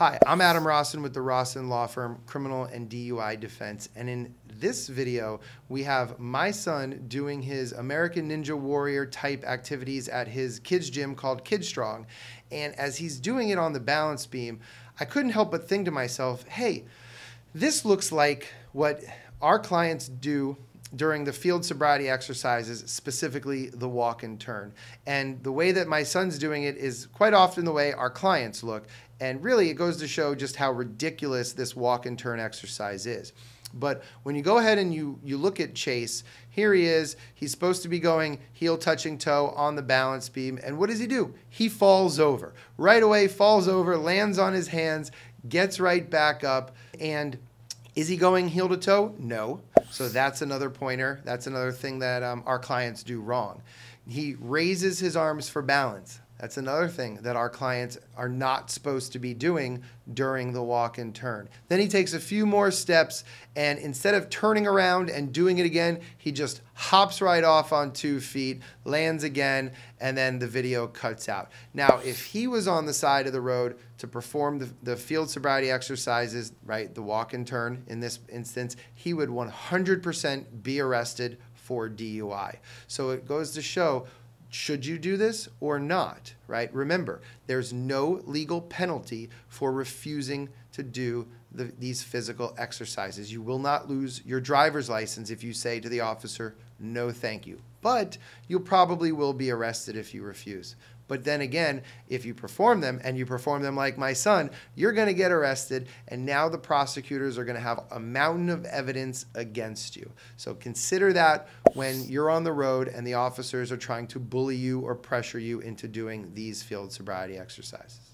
Hi, I'm Adam Rossen with the Rossen Law Firm, Criminal and DUI Defense, and in this video, we have my son doing his American Ninja Warrior type activities at his kids' gym called KidStrong, and as he's doing it on the balance beam, I couldn't help but think to myself, hey, this looks like what our clients do during the field sobriety exercises, specifically the walk and turn. And the way that my son's doing it is quite often the way our clients look. And really it goes to show just how ridiculous this walk and turn exercise is. But when you go ahead and you look at Chase, here he is, he's supposed to be going heel touching toe on the balance beam. And what does he do? He falls over. Right away, falls over, lands on his hands, gets right back up. And is he going heel to toe? No. So that's another pointer. That's another thing that our clients do wrong. He raises his arms for balance. That's another thing that our clients are not supposed to be doing during the walk and turn. Then he takes a few more steps, and instead of turning around and doing it again, he just hops right off on 2 feet, lands again, and then the video cuts out. Now, if he was on the side of the road to perform the field sobriety exercises, right, the walk and turn in this instance, he would 100% be arrested for DUI. So it goes to show, should you do this or not, right? Remember, there's no legal penalty for refusing to do these physical exercises. You will not lose your driver's license if you say to the officer, no, thank you. But you probably will be arrested if you refuse. But then again, if you perform them and you perform them like my son, you're gonna get arrested, and now the prosecutors are gonna have a mountain of evidence against you. So consider that when you're on the road and the officers are trying to bully you or pressure you into doing these field sobriety exercises.